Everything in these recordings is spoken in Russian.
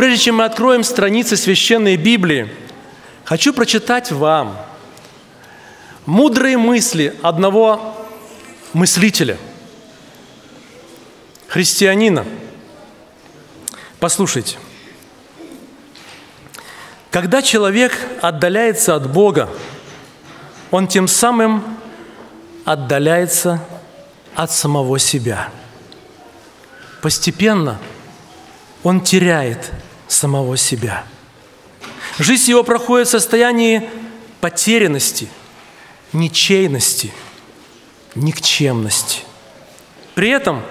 Прежде чем мы откроем страницы Священной Библии, хочу прочитать вам мудрые мысли одного мыслителя, христианина. Послушайте. Когда человек отдаляется от Бога, он тем самым отдаляется от самого себя. Постепенно он теряет самого себя. Жизнь его проходит в состоянии потерянности, ничейности, никчемности. При этом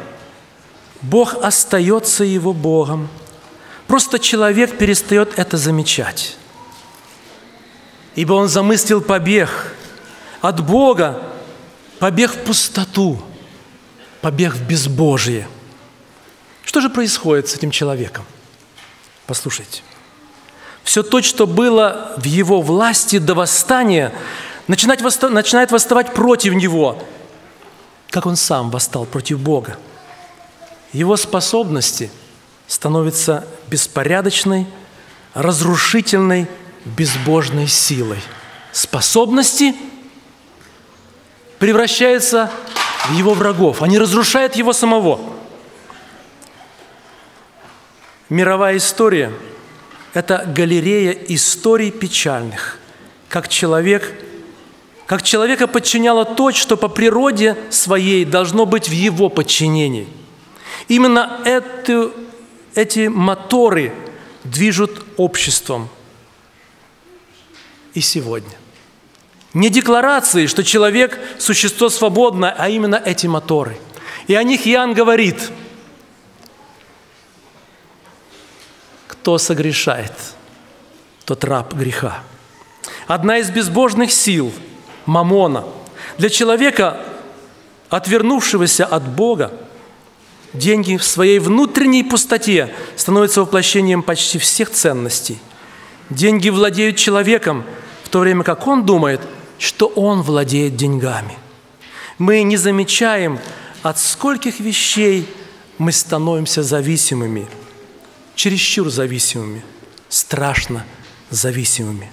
Бог остается его Богом. Просто человек перестает это замечать. Ибо он замыслил побег от Бога, побег в пустоту, побег в безбожие. Что же происходит с этим человеком? Послушайте. Все то, что было в его власти до восстания, начинает восставать против него, как он сам восстал против Бога. Его способности становятся беспорядочной, разрушительной, безбожной силой. Способности превращаются в его врагов. Они разрушают его самого. Мировая история – это галерея историй печальных, как человека подчиняло то, что по природе своей должно быть в его подчинении. Именно эти моторы движут обществом и сегодня. Не декларации, что человек – существо свободное, а именно эти моторы. И о них Иоанн говорит: кто согрешает, тот раб греха. Одна из безбожных сил – маммона. Для человека, отвернувшегося от Бога, деньги в своей внутренней пустоте становятся воплощением почти всех ценностей. Деньги владеют человеком, в то время как он думает, что он владеет деньгами. Мы не замечаем, от скольких вещей мы становимся зависимыми, чересчур зависимыми, страшно зависимыми.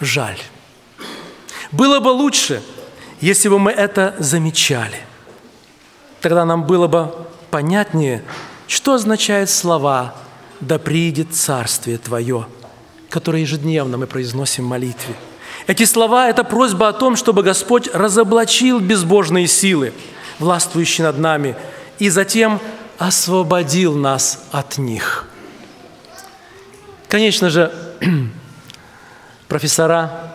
Жаль. Было бы лучше, если бы мы это замечали. Тогда нам было бы понятнее, что означают слова «Да приидет Царствие Твое», которые ежедневно мы произносим в молитве. Эти слова – это просьба о том, чтобы Господь разоблачил безбожные силы, властвующие над нами, и затем освободил нас от них. Конечно же, профессора,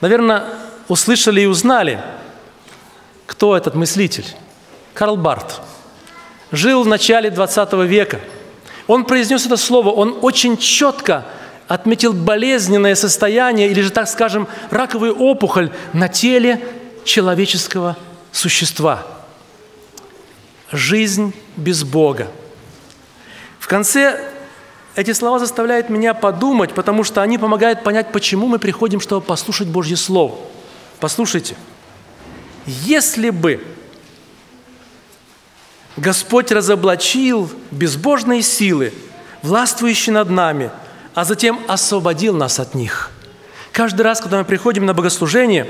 наверное, услышали и узнали, кто этот мыслитель. Карл Барт жил в начале 20 века. Он произнес это слово, он очень четко отметил болезненное состояние или же, так скажем, раковую опухоль на теле человеческого существа. Жизнь без Бога. В конце эти слова заставляют меня подумать, потому что они помогают понять, почему мы приходим, чтобы послушать Божье Слово. Послушайте. Если бы Господь разоблачил безбожные силы, властвующие над нами, а затем освободил нас от них. Каждый раз, когда мы приходим на богослужение,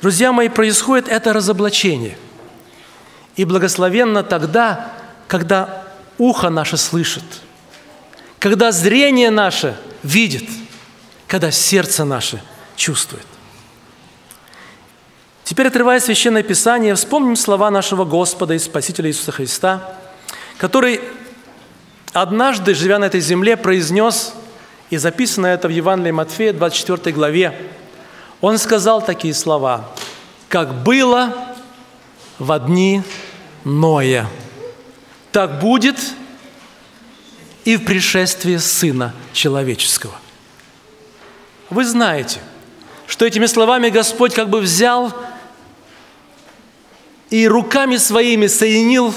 друзья мои, происходит это разоблачение. И благословенно тогда, когда ухо наше слышит, когда зрение наше видит, когда сердце наше чувствует. Теперь, отрывая Священное Писание, вспомним слова нашего Господа и Спасителя Иисуса Христа, который однажды, живя на этой земле, произнес, и записано это в Евангелии Матфея, 24 главе. Он сказал такие слова: «Как было во дни Ноя, так будет и в пришествии Сына Человеческого». Вы знаете, что этими словами Господь как бы взял и руками своими соединил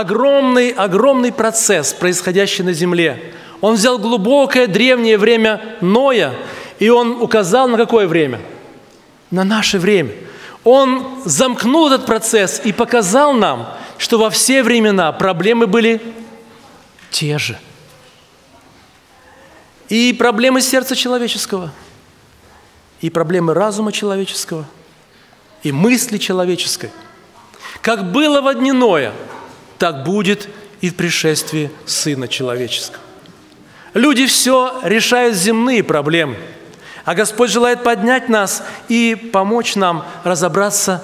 огромный процесс, происходящий на земле. Он взял глубокое древнее время Ноя, и он указал на какое время? На наше время. Он замкнул этот процесс и показал нам, что во все времена проблемы были те же. И проблемы сердца человеческого, и проблемы разума человеческого, и мысли человеческой. Как было во дни Ноя, так будет и в пришествии Сына Человеческого. Люди все решают земные проблемы, а Господь желает поднять нас и помочь нам разобраться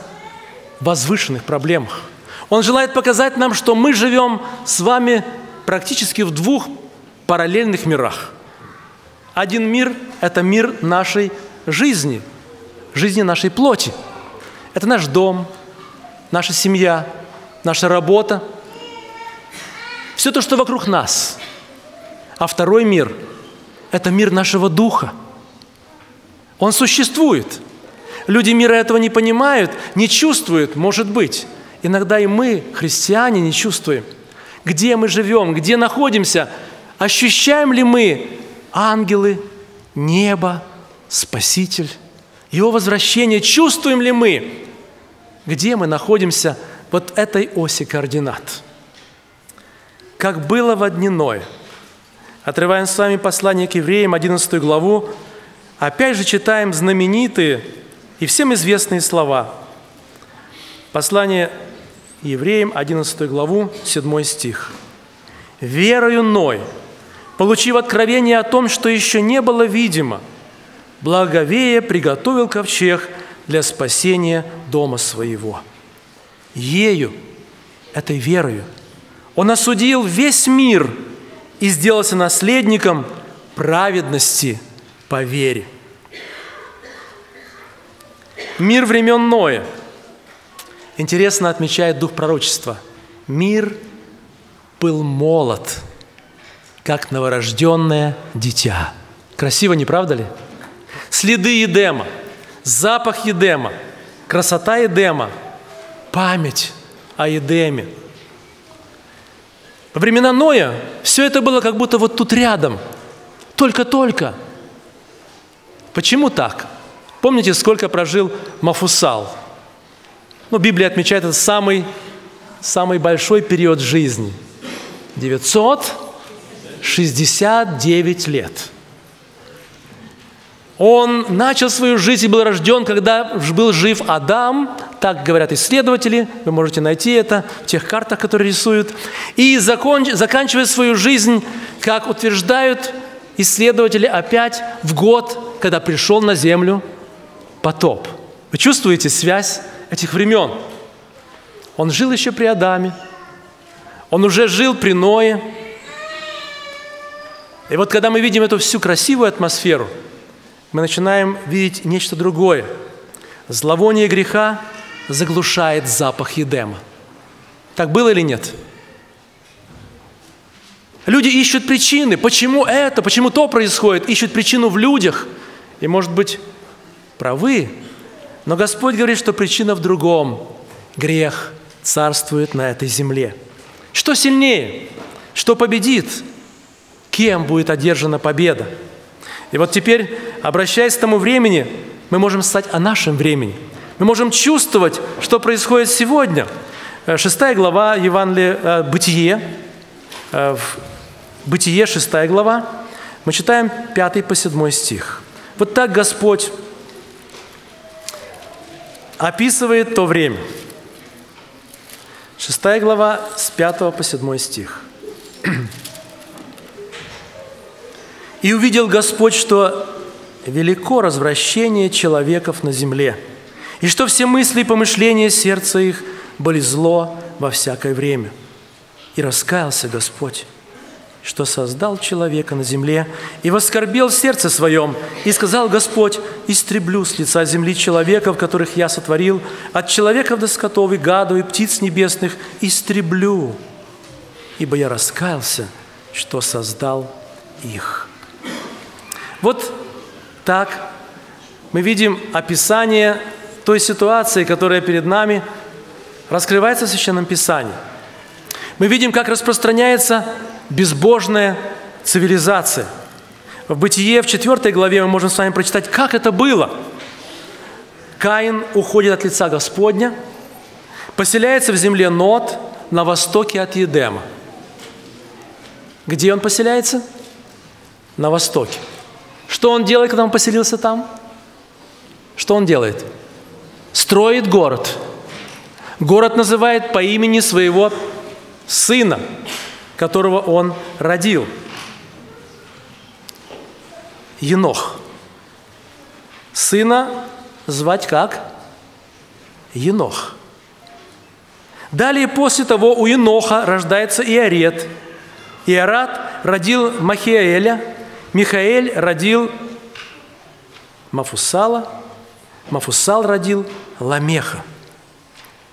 в возвышенных проблемах. Он желает показать нам, что мы живем с вами практически в двух параллельных мирах. Один мир – это мир нашей жизни, жизни нашей плоти. Это наш дом, наша семья, наша работа, все то, что вокруг нас. А второй мир – это мир нашего духа. Он существует. Люди мира этого не понимают, не чувствуют, может быть. Иногда и мы, христиане, не чувствуем, где мы живем, где находимся, ощущаем ли мы ангелы, небо, Спаситель, Его возвращение, чувствуем ли мы, где мы находимся вот этой оси координат. Как было во дни Ноя. Отрываем с вами послание к Евреям, 11 главу. Опять же читаем знаменитые и всем известные слова. Послание Евреям, 11 главу, 7 стих. «Верою Ной, получив откровение о том, что еще не было видимо, благовея приготовил ковчег для спасения дома своего. Ею, этой верою, он осудил весь мир и сделался наследником праведности по вере». Мир времен Ноя. Интересно отмечает дух пророчества. Мир был молод, как новорожденное дитя. Красиво, не правда ли? Следы Едема, запах Едема, красота Едема, память о Едеме. Во времена Ноя все это было как будто вот тут рядом, только-только. Почему так? Помните, сколько прожил Мафусаил? Ну, Библия отмечает этот самый большой период жизни. 969 лет. Он начал свою жизнь и был рожден, когда был жив Адам, так говорят исследователи, вы можете найти это в тех картах, которые рисуют, и заканчивает свою жизнь, как утверждают исследователи, опять в год, когда пришел на землю потоп. Вы чувствуете связь этих времен? Он жил еще при Адаме, он уже жил при Ное. И вот когда мы видим эту всю красивую атмосферу, мы начинаем видеть нечто другое. Зловоние греха заглушает запах Едема. Так было или нет? Люди ищут причины. Почему это? Почему то происходит? Ищут причину в людях. И, может быть, правы. Но Господь говорит, что причина в другом. Грех царствует на этой земле. Что сильнее? Что победит? Кем будет одержана победа? И вот теперь, обращаясь к тому времени, мы можем стать о нашем времени. Мы можем чувствовать, что происходит сегодня. 6 глава Евангелия Бытие. Бытие, 6 глава. Мы читаем 5 по 7 стих. Вот так Господь описывает то время. 6 глава, с 5 по 7 стих. «И увидел Господь, что велико развращение человеков на земле, и что все мысли и помышления сердца их были зло во всякое время. И раскаялся Господь, что создал человека на земле, и воскорбел в сердце своем, и сказал Господь: истреблю с лица земли человеков, которых я сотворил, от человеков до скотов и гадов и птиц небесных истреблю, ибо я раскаялся, что создал их». Вот так мы видим описание той ситуации, которая перед нами раскрывается в Священном Писании. Мы видим, как распространяется безбожная цивилизация. В Бытие, в 4 главе мы можем с вами прочитать, как это было. Каин уходит от лица Господня, поселяется в земле Нод на востоке от Едема. Где он поселяется? на востоке. Что он делает, когда он поселился там? Что он делает? Строит город. Город называет по имени своего сына, которого он родил. Енох. Сына звать как? Енох. Далее, после того, у Еноха рождается Иаред. Иаред родил Махаэля, Михаэль родил Мафусала, Мафусал родил Ламеха.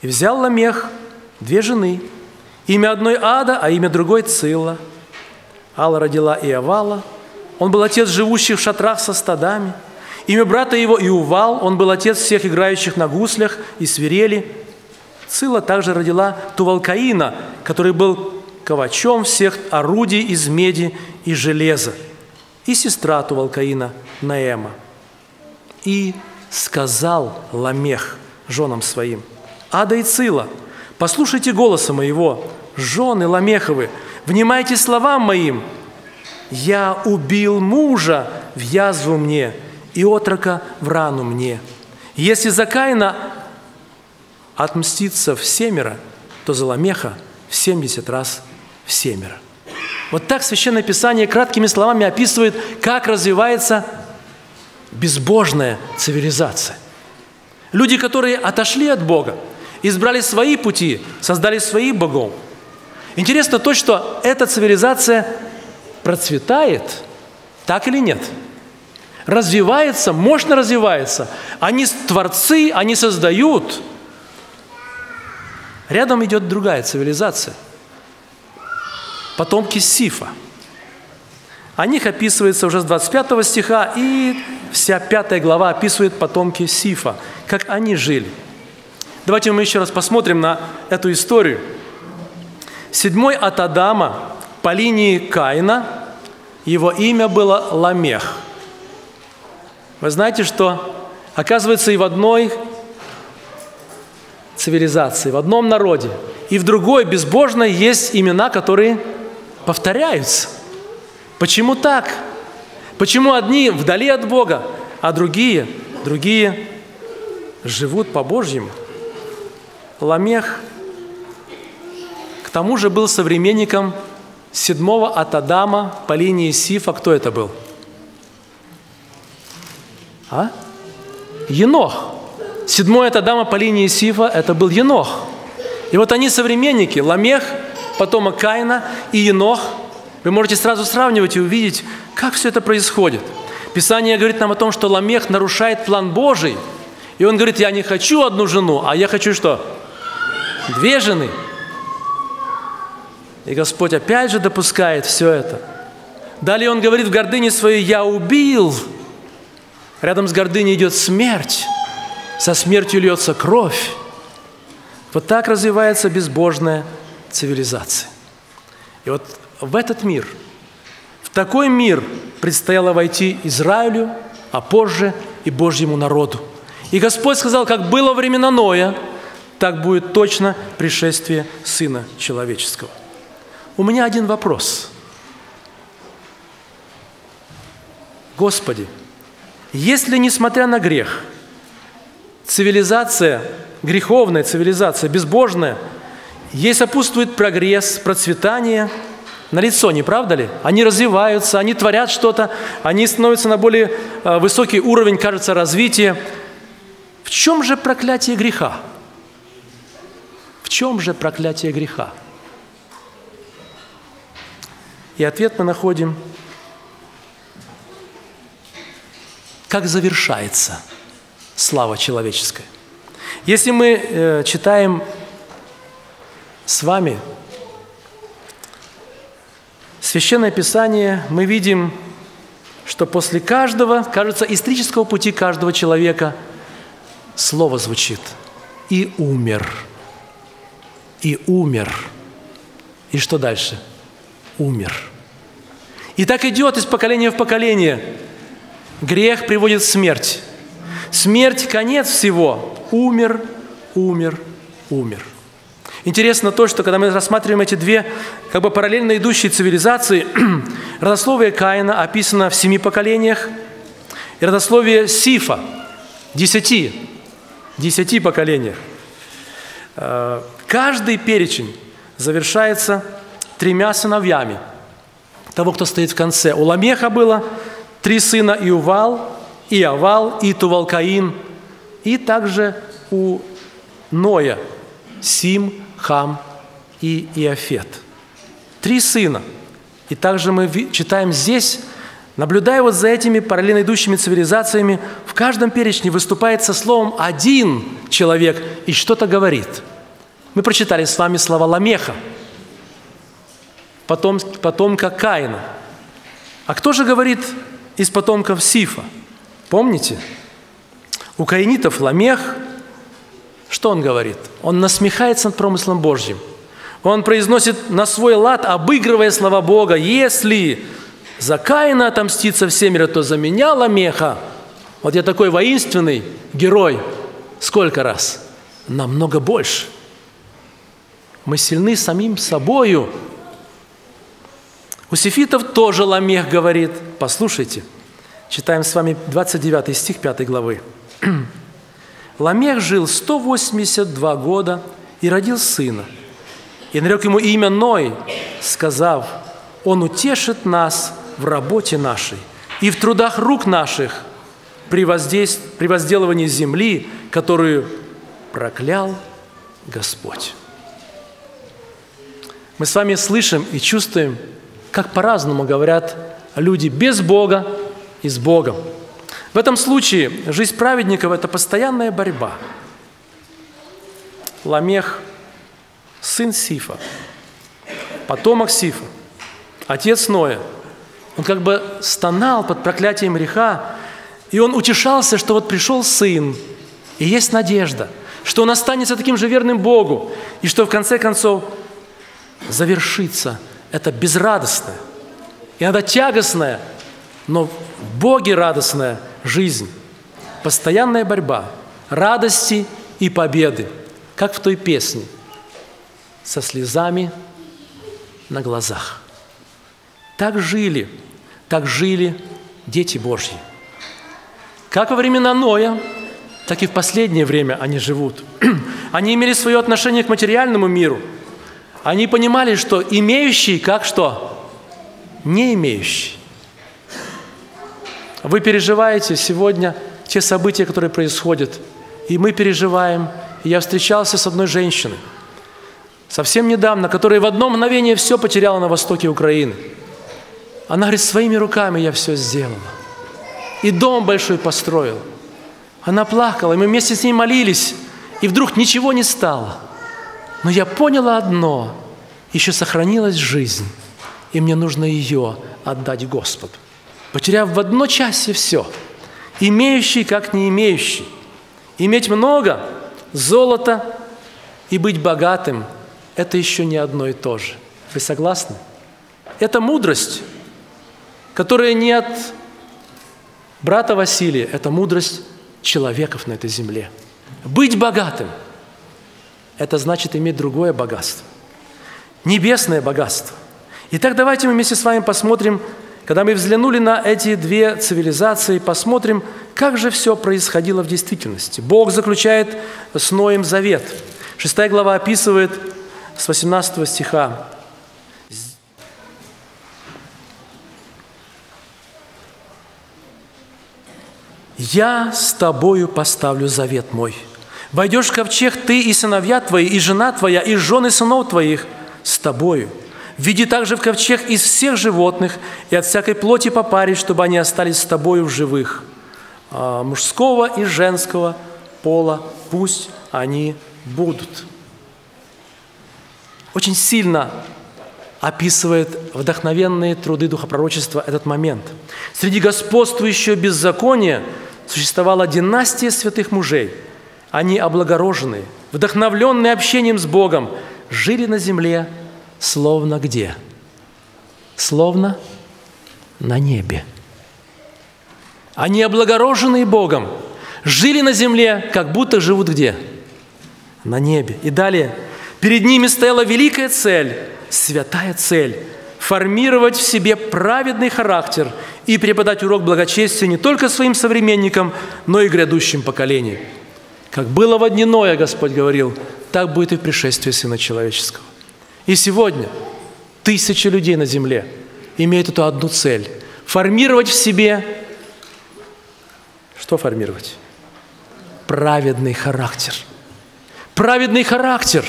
И взял Ламех две жены. Имя одной Ада, а имя другой Цила. Алла родила и Авала. Он был отец живущих в шатрах со стадами. Имя брата его и Увал. Он был отец всех играющих на гуслях и свирели. Цила также родила Тувалкаина, который был ковачом всех орудий из меди и железа. И сестра Тувалкаина Наэма. И сказал Ламех женам своим: «Ада и Цила, послушайте голоса моего, жены Ламеховы, внимайте словам моим. Я убил мужа в язву мне и отрока в рану мне. Если за Каина отмстится в семеро, то за Ламеха в 70 раз в семеро». Вот так Священное Писание краткими словами описывает, как развивается безбожная цивилизация. Люди, которые отошли от Бога, избрали свои пути, создали свои богов. Интересно то, что эта цивилизация процветает, так или нет? Развивается, мощно развивается. Они творцы, они создают. Рядом идет другая цивилизация. Потомки Сифа. О них описывается уже с 25 стиха, и вся 5 глава описывает потомки Сифа, как они жили. Давайте мы еще раз посмотрим на эту историю. 7-й от Адама по линии Каина, его имя было Ламех. Вы знаете, что, оказывается, и в одной цивилизации, в одном народе, и в другой безбожной есть имена, которые повторяются. Почему так? Почему одни вдали от Бога, а другие живут по-божьему? Ламех, к тому же, был современником 7-го от Адама по линии Сифа. Кто это был? А? Енох. 7-й от Адама по линии Сифа – это был Енох. И вот они современники. Ламех, потомок Каина, и Енох. Вы можете сразу сравнивать и увидеть, как все это происходит. Писание говорит нам о том, что Ламех нарушает план Божий. И он говорит: я не хочу одну жену, а я хочу что? Две жены. И Господь опять же допускает все это. Далее он говорит: в гордыне своей я убил. Рядом с гордыней идет смерть. Со смертью льется кровь. Вот так развивается безбожная цивилизация. И вот в этот мир, в такой мир предстояло войти Израилю, а позже и Божьему народу. И Господь сказал: как было времена Ноя, так будет точно пришествие Сына Человеческого. У меня один вопрос. Господи, если, несмотря на грех, цивилизация, греховная цивилизация, безбожная, ей сопутствует прогресс, процветание, налицо, не правда ли? Они развиваются, они творят что-то, они становятся на более высокий уровень, кажется, развития. В чем же проклятие греха? В чем же проклятие греха? И ответ мы находим, как завершается слава человеческая. Если мы читаем с вами Священное Писание, мы видим, что после каждого, кажется, исторического пути каждого человека слово звучит: «И умер». «И умер». И что дальше? «Умер». И так идет из поколения в поколение. Грех приводит к смерти. Смерть – конец всего. «Умер, умер, умер». Интересно то, что когда мы рассматриваем эти две как бы параллельно идущие цивилизации, родословие Каина описано в 7 поколениях, и родословие Сифа – 10 поколениях. Каждый перечень завершается 3 сыновьями того, кто стоит в конце. У Ламеха было 3 сына – и Увал, и Авал, и Тувалкаин, и также у Ноя – Сим, Хам и Иофет. 3 сына. И также мы читаем здесь, наблюдая вот за этими параллельно идущими цивилизациями, в каждом перечне выступает со словом один человек и что-то говорит. Мы прочитали с вами слова Ламеха, потомка Каина. А кто же говорит из потомков Сифа? Помните? У каинитов Ламех, что он говорит? Он насмехается над промыслом Божьим. Он произносит на свой лад, обыгрывая слова Бога: «Если за Каина отомстится всемиро, то за меня, Ламеха». Вот я такой воинственный герой. Сколько раз? Намного больше. Мы сильны самим собою. У сифитов тоже Ламех говорит. Послушайте. Читаем с вами 29 стих 5 главы. «Ламех жил 182 года и родил сына. И нарек ему имя Ной, сказав: он утешит нас в работе нашей и в трудах рук наших при возделывании земли, которую проклял Господь». Мы с вами слышим и чувствуем, как по-разному говорят люди без Бога и с Богом. В этом случае жизнь праведников – это постоянная борьба. Ламех – сын Сифа, потомок Сифа, отец Ноя. Он как бы стонал под проклятием греха, и он утешался, что вот пришел сын, и есть надежда, что он останется таким же верным Богу, и что в конце концов завершится это безрадостное, иногда тягостное, но в Боге радостная жизнь, постоянная борьба радости и победы, как в той песне, со слезами на глазах. Так жили дети Божьи. Как во времена Ноя, так и в последнее время они живут. Они имели свое отношение к материальному миру. Они понимали, что имеющий как что? Не имеющий. Вы переживаете сегодня те события, которые происходят, и мы переживаем. Я встречался с одной женщиной совсем недавно, которая в одно мгновение все потеряла на востоке Украины. Она говорит: своими руками я все сделала. И дом большой построила. Она плакала, и мы вместе с ней молились, и вдруг ничего не стало. Но я поняла одно: еще сохранилась жизнь, и мне нужно ее отдать Господу. Потеряв в одно часе все, имеющий как не имеющий. Иметь много золота и быть богатым – это еще не одно и то же. Вы согласны? Это мудрость, которая не от брата Василия, это мудрость человеков на этой земле. Быть богатым – это значит иметь другое богатство, небесное богатство. Итак, давайте мы вместе с вами посмотрим, когда мы взглянули на эти две цивилизации, посмотрим, как же все происходило в действительности. Бог заключает с Ноем завет. 6 глава описывает с 18 стиха. «Я с тобою поставлю завет мой. Войдешь в ковчег ты и сыновья твои, и жена твоя, и жены сынов твоих с тобою. Введи также в ковчег из всех животных и от всякой плоти по паре, чтобы они остались с тобою в живых. Мужского и женского пола пусть они будут». Очень сильно описывает вдохновенные труды духопророчества этот момент. Среди господствующего беззакония существовала династия святых мужей. Они, облагороженные, вдохновленные общением с Богом, жили на земле, словно где? Словно на небе. Они, облагороженные Богом, жили на земле, как будто живут где? На небе. И далее. Перед ними стояла великая цель, святая цель – формировать в себе праведный характер и преподать урок благочестия не только своим современникам, но и грядущим поколениям. Как было во дни Ноя, Господь говорил, так будет и в пришествии Сына Человеческого. И сегодня тысячи людей на земле имеют эту одну цель – формировать в себе… Что формировать? Праведный характер. Праведный характер.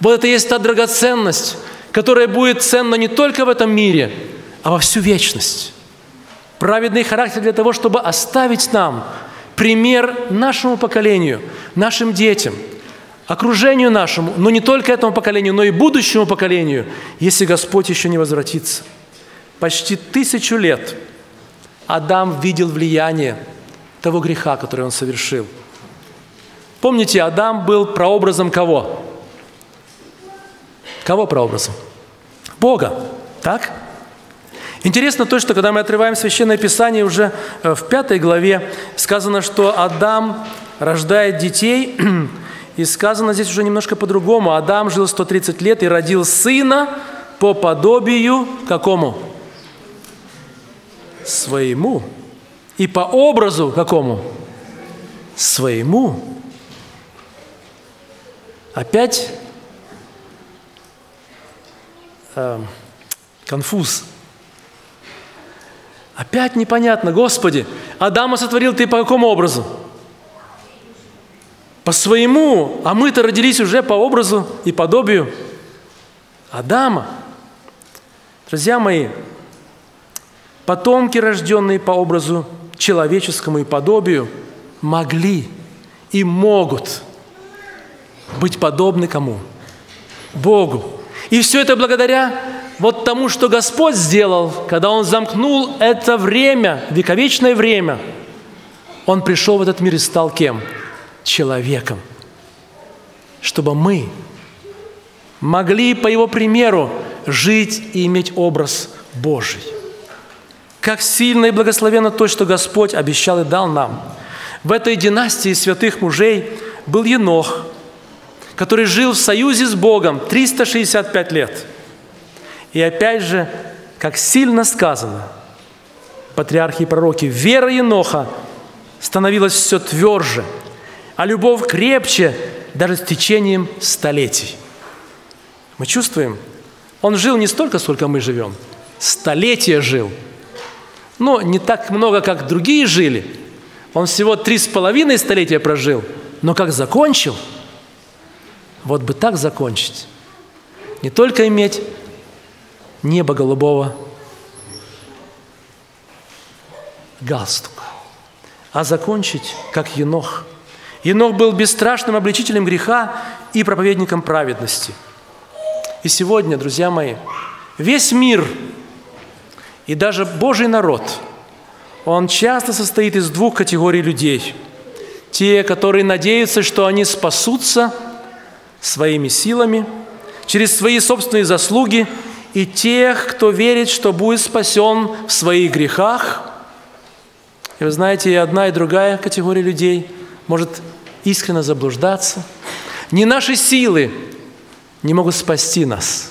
Вот это и есть та драгоценность, которая будет ценна не только в этом мире, а во всю вечность. Праведный характер для того, чтобы оставить нам пример нашему поколению, нашим детям, окружению нашему, но не только этому поколению, но и будущему поколению, если Господь еще не возвратится. Почти 1000 лет Адам видел влияние того греха, который он совершил. Помните, Адам был прообразом кого? Кого прообразом? Бога. Так? Интересно то, что когда мы отрываем Священное Писание, уже в 5 главе сказано, что Адам рождает детей, и сказано здесь уже немножко по-другому. Адам жил 130 лет и родил сына по подобию какому? Своему. И по образу какому? Своему. Опять конфуз. Опять непонятно. Господи, Адама сотворил ты по какому образу? По своему. А мы-то родились уже по образу и подобию Адама. Друзья мои, потомки, рожденные по образу человеческому и подобию, могли и могут быть подобны кому? Богу. И все это благодаря вот тому, что Господь сделал, когда Он замкнул это время, вековечное время. Он пришел в этот мир и стал кем? Человеком. Чтобы мы могли по Его примеру жить и иметь образ Божий. Как сильно и благословенно то, что Господь обещал и дал нам. В этой династии святых мужей был Енох, который жил в союзе с Богом 365 лет. И опять же, как сильно сказано, патриархи и пророки, вера Еноха становилась все тверже, а любовь крепче даже с течением столетий. Мы чувствуем, он жил не столько, сколько мы живем, столетия жил, но не так много, как другие жили. Он всего 3,5 столетия прожил, но как закончил, вот бы так закончить. Не только иметь небо голубого галстука, а закончить, как Енох. Енох был бесстрашным обличителем греха и проповедником праведности. И сегодня, друзья мои, весь мир и даже Божий народ, он часто состоит из двух категорий людей. Те, которые надеются, что они спасутся своими силами, через свои собственные заслуги, и тех, кто верит, что будет спасен в своих грехах. И вы знаете, и одна, и другая категория людей может искренне заблуждаться. Ни наши силы не могут спасти нас.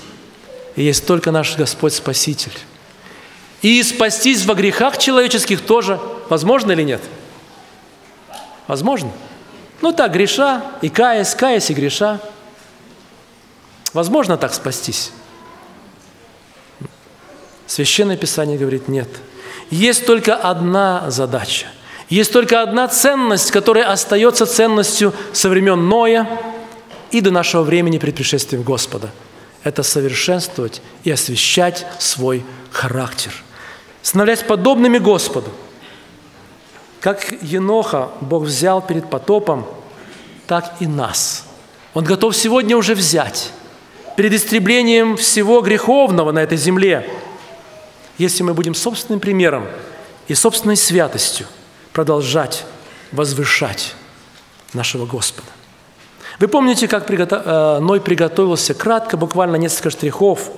И есть только наш Господь Спаситель. И спастись во грехах человеческих тоже возможно или нет? Возможно. Ну так, греша и каясь, каясь и греша. Возможно так спастись? Священное Писание говорит нет. Есть только одна задача. Есть только одна ценность, которая остается ценностью со времен Ноя и до нашего времени пред пришествием Господа. Это совершенствовать и освящать свой характер. Становляясь подобными Господу. Как Еноха Бог взял перед потопом, так и нас. Он готов сегодня уже взять перед истреблением всего греховного на этой земле, если мы будем собственным примером и собственной святостью продолжать возвышать нашего Господа. Вы помните, как Ной приготовился кратко, буквально несколько штрихов.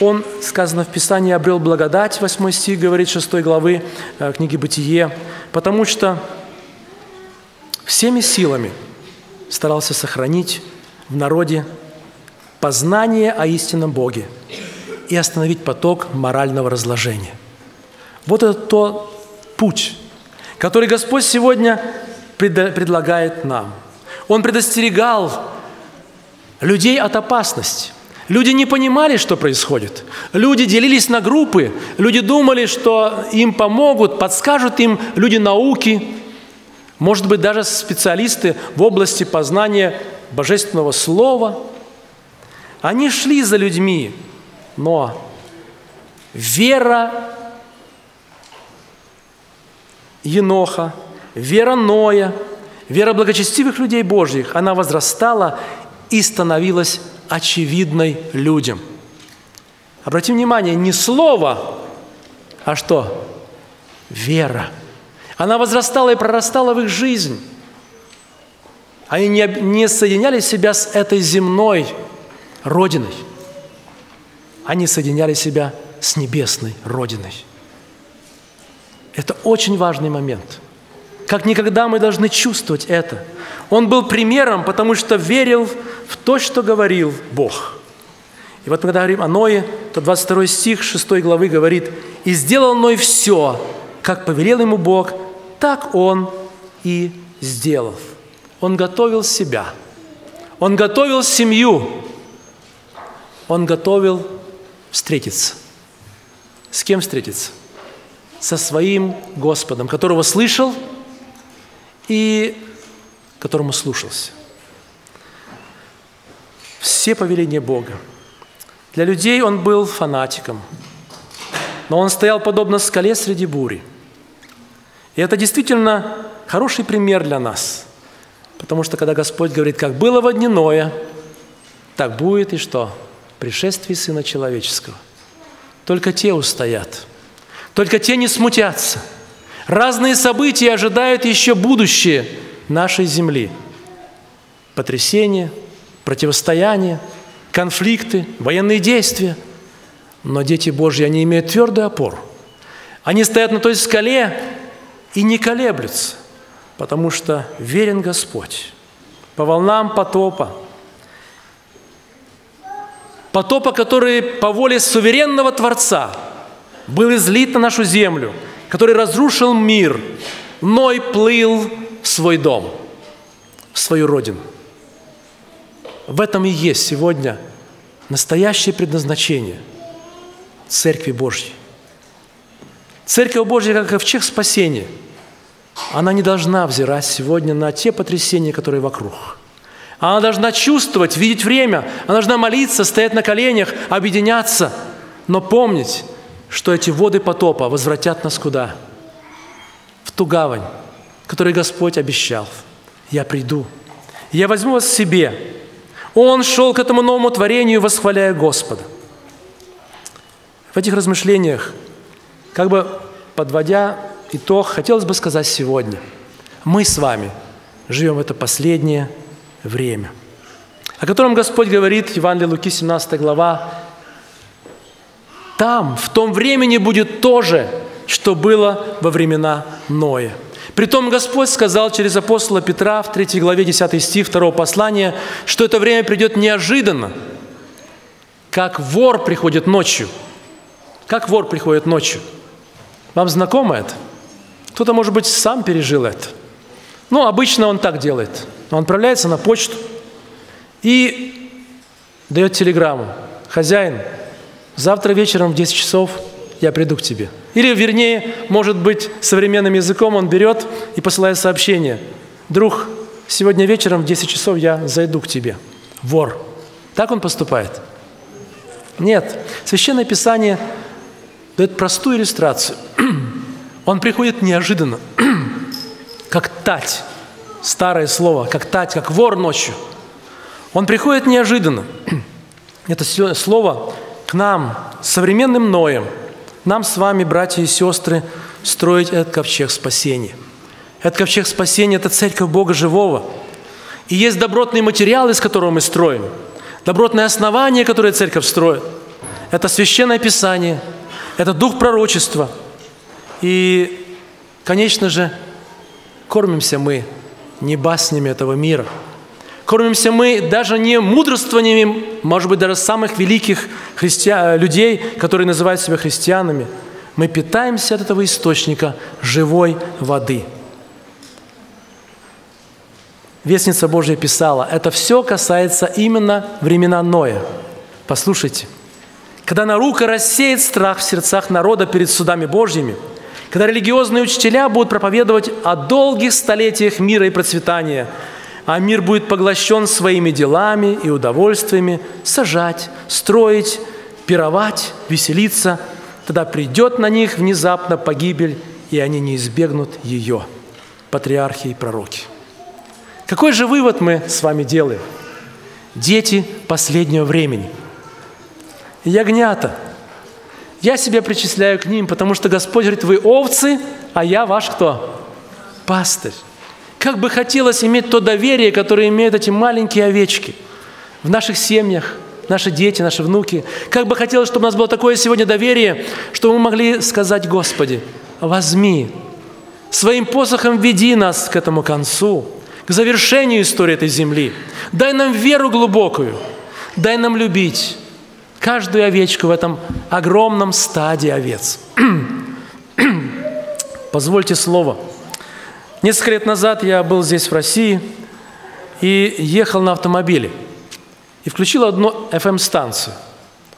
Он, сказано в Писании, обрел благодать, 8 стих, говорит 6 главы книги «Бытие», потому что всеми силами старался сохранить в народе познание о истинном Боге и остановить поток морального разложения. Вот это тот путь, который Господь сегодня предлагает нам. Он предостерегал людей от опасности. Люди не понимали, что происходит. Люди делились на группы. Люди думали, что им помогут, подскажут им люди науки, может быть, даже специалисты в области познания Божественного Слова. Они шли за людьми, но вера Еноха, вера Ноя, вера благочестивых людей Божьих, она возрастала и становилась очевидной людям. Обратим внимание, не слово, а что? Вера. Она возрастала и прорастала в их жизнь. Они не соединяли себя с этой земной родиной. Они соединяли себя с небесной родиной. Это очень важный момент. Как никогда мы должны чувствовать это. Он был примером, потому что верил в то, что говорил Бог. И вот мы когда говорим о Ное, то 22 стих 6 главы говорит: «И сделал Ной все, как повелел ему Бог, так он и сделал». Он готовил себя, он готовил семью, он готовил встретиться. С кем встретиться? Со своим Господом, которого слышал и которому слушался. Все повеления Бога. Для людей он был фанатиком, но он стоял подобно скале среди бури. И это действительно хороший пример для нас, потому что когда Господь говорит, как было во дни Ноя, так будет и что? Пришествие Сына Человеческого. Только те устоят, только те не смутятся. Разные события ожидают еще будущее нашей земли. Потрясения, противостояния, конфликты, военные действия. Но дети Божьи, они имеют твердую опору. Они стоят на той скале и не колеблются, потому что верен Господь. По волнам потопа, который по воле суверенного Творца был излит на нашу землю, который разрушил мир, Ной плыл в свой дом, в свою родину. В этом и есть сегодня настоящее предназначение Церкви Божьей. Церковь Божья, как ковчег спасения, она не должна взирать сегодня на те потрясения, которые вокруг. Она должна чувствовать, видеть время, она должна молиться, стоять на коленях, объединяться, но помнить, что эти воды потопа возвратят нас куда? В ту гавань, которую Господь обещал. «Я приду, я возьму вас себе». Он шел к этому новому творению, восхваляя Господа. В этих размышлениях, как бы подводя итог, хотелось бы сказать сегодня, мы с вами живем в это последнее время, о котором Господь говорит, Евангелие Луки, 17 глава, там, в том времени будет то же, что было во времена Ноя. Притом Господь сказал через апостола Петра в 3 главе 10 стих 2 послания, что это время придет неожиданно, как вор приходит ночью. Как вор приходит ночью. Вам знакомо это? Кто-то, может быть, сам пережил это. Ну, обычно он так делает. Он отправляется на почту и дает телеграмму. «Хозяин, завтра вечером в 10 часов я приду к тебе». Или, вернее, может быть, современным языком он берет и посылает сообщение. «Друг, сегодня вечером в 10 часов я зайду к тебе». Вор. Так он поступает? Нет. Священное Писание дает простую иллюстрацию. Он приходит неожиданно, как тать. Старое слово, как тать, как вор ночью. Он приходит неожиданно. Это слово к нам, современным Ноем, нам с вами, братья и сестры, строить этот ковчег спасения. Этот ковчег спасения – это Церковь Бога Живого. И есть добротный материал, из которого мы строим, добротное основание, которое Церковь строит. Это Священное Писание, это Дух Пророчества. И, конечно же, кормимся мы не баснями этого мира. кормимся мы даже не мудрствованиями, может быть, даже самых великих людей, которые называют себя христианами. Мы питаемся от этого источника живой воды. Вестница Божья писала, это все касается именно времена Ноя. Послушайте. Когда нарука рассеет страх в сердцах народа перед судами Божьими, когда религиозные учителя будут проповедовать о долгих столетиях мира и процветания, а мир будет поглощен своими делами и удовольствиями, сажать, строить, пировать, веселиться, тогда придет на них внезапно погибель, и они не избегнут ее, патриархи и пророки. Какой же вывод мы с вами делаем? Дети последнего времени. Ягнята. Я себя причисляю к ним, потому что Господь говорит, вы овцы, а я ваш кто? Пастырь. Как бы хотелось иметь то доверие, которое имеют эти маленькие овечки в наших семьях, наши дети, наши внуки. Как бы хотелось, чтобы у нас было такое сегодня доверие, что мы могли сказать, Господи, возьми, своим посохом веди нас к этому концу, к завершению истории этой земли. Дай нам веру глубокую, дай нам любить каждую овечку в этом огромном стаде овец. Позвольте слово. Несколько лет назад я был здесь, в России, и ехал на автомобиле. И включил одну FM-станцию.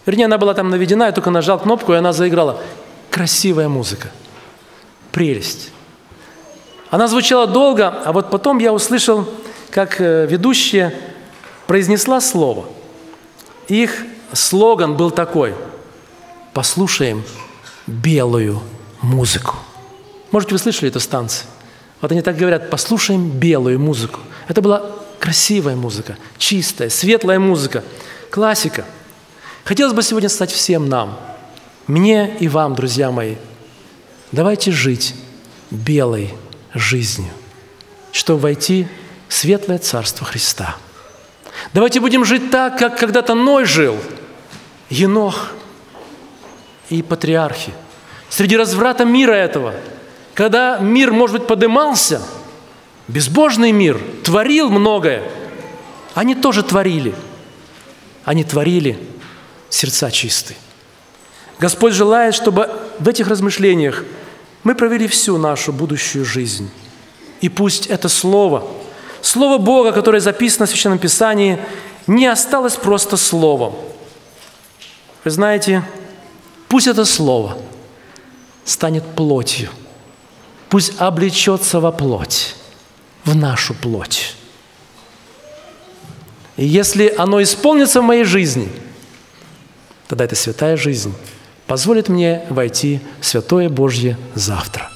Вернее, она была там наведена, я только нажал кнопку, и она заиграла. Красивая музыка. Прелесть. Она звучала долго, а вот потом я услышал, как ведущая произнесла слово. Их слоган был такой. Послушаем белую музыку. Может, вы слышали эту станцию? Вот они так говорят, послушаем белую музыку. Это была красивая музыка, чистая, светлая музыка, классика. Хотелось бы сегодня стать всем нам, мне и вам, друзья мои. Давайте жить белой жизнью, чтобы войти в светлое царство Христа. Давайте будем жить так, как когда-то Ной жил, Енох и патриархи. Среди разврата мира этого, когда мир, может быть, подымался, безбожный мир творил многое, они тоже творили. Они творили сердца чистые. Господь желает, чтобы в этих размышлениях мы провели всю нашу будущую жизнь. И пусть это слово, слово Бога, которое записано в Священном Писании, не осталось просто словом. Вы знаете, пусть это слово станет плотью, пусть облечется во плоть, в нашу плоть. И если оно исполнится в моей жизни, тогда эта святая жизнь позволит мне войти в святое Божье завтра.